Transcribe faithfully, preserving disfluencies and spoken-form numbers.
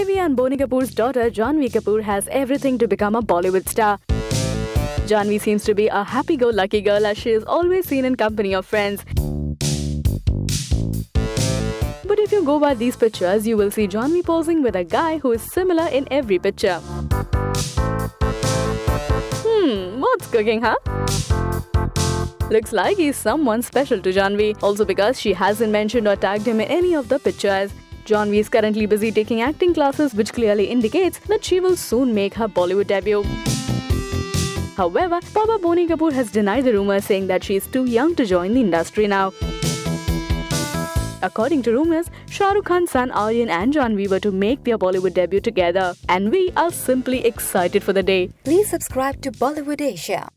Sridevi and Boney Kapoor's daughter Jahnavi Kapoor has everything to become a Bollywood star. Jahnavi seems to be a happy-go-lucky girl as she is always seen in company of friends. But if you go by these pictures, you will see Jahnavi posing with a guy who is similar in every picture. Hmm, what's cooking, huh? Looks like he's someone special to Jahnavi, also because she hasn't mentioned or tagged him in any of the pictures. Jahnavi is currently busy taking acting classes, which clearly indicates that she will soon make her Bollywood debut. However, Papa Boney Kapoor has denied the rumour, saying that she is too young to join the industry now. According to rumours, Shah Rukh Khan's son Aryan and Jahnavi were to make their Bollywood debut together, and we are simply excited for the day. Please subscribe to Bollywood Asia.